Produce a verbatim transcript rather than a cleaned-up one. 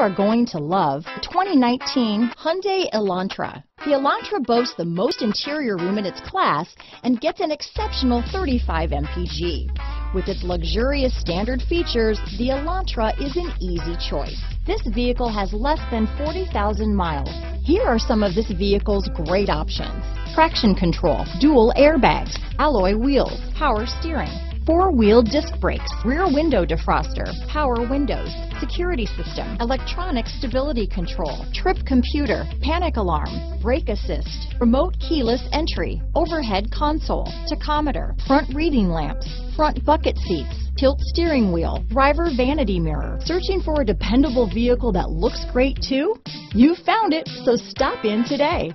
are going to love the twenty nineteen Hyundai Elantra. The Elantra boasts the most interior room in its class and gets an exceptional thirty-five M P G. With its luxurious standard features, the Elantra is an easy choice. This vehicle has less than forty thousand miles. Here are some of this vehicle's great options: traction control, dual airbags, alloy wheels, power steering, four-wheel disc brakes, rear window defroster, power windows, security system, electronic stability control, trip computer, panic alarm, brake assist, remote keyless entry, overhead console, tachometer, front reading lamps, front bucket seats, tilt steering wheel, driver vanity mirror. Searching for a dependable vehicle that looks great too? You found it, so stop in today.